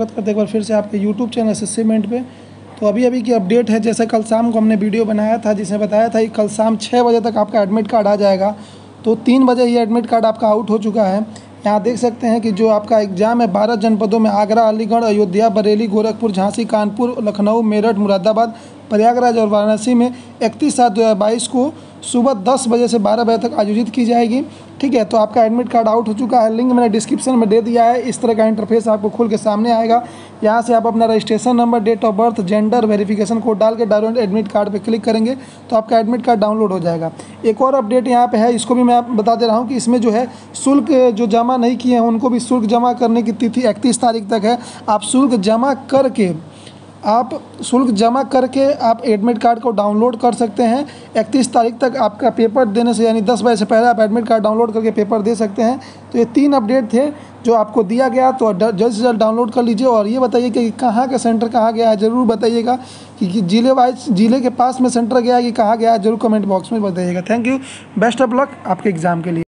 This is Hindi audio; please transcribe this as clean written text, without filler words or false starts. स्वागत करते एक बार फिर से आपके YouTube चैनल असेसमेंट पे। तो अभी की अपडेट है, जैसे कल शाम को हमने वीडियो बनाया था जिसमें बताया था कि कल शाम 6 बजे तक आपका एडमिट कार्ड आ जाएगा। तो 3 बजे ये एडमिट कार्ड आपका आउट हो चुका है। यहाँ देख सकते हैं कि जो आपका एग्ज़ाम है 12 जनपदों में आगरा, अलीगढ़, अयोध्या, बरेली, गोरखपुर, झांसी, कानपुर, लखनऊ, मेरठ, मुरादाबाद, प्रयागराज और वाराणसी में 31/7/2022 को सुबह 10 बजे से 12 बजे तक आयोजित की जाएगी। ठीक है, तो आपका एडमिट कार्ड आउट हो चुका है। लिंक मैंने डिस्क्रिप्शन में दे दिया है। इस तरह का इंटरफेस आपको खुल के सामने आएगा। यहाँ से आप अपना registration number, date of birth, gender, verification code डाल के डायरेक्ट एडमिट कार्ड पर क्लिक करेंगे तो आपका एडमिट कार्ड डाउनलोड हो जाएगा। एक और अपडेट यहाँ पर है, इसको भी मैं आप बता दे रहा हूँ कि इसमें जो है शुल्क जो जमा नहीं किए हैं उनको भी शुल्क जमा करने की तिथि 31 तारीख तक है। आप शुल्क जमा करके आप एडमिट कार्ड को डाउनलोड कर सकते हैं। 31 तारीख तक आपका पेपर देने से यानी 10 बजे से पहले आप एडमिट कार्ड डाउनलोड करके पेपर दे सकते हैं। तो ये 3 अपडेट थे जो आपको दिया गया, तो जल्द से जल्द डाउनलोड कर लीजिए। और ये बताइए कि कहाँ का सेंटर कहाँ गया है, ज़रूर बताइएगा कि जिले वाइज जिले के पास में सेंटर गया है कि कहाँ गया है, जरूर कमेंट बॉक्स में बताइएगा। Thank you, best of luck आपके एग्ज़ाम के लिए।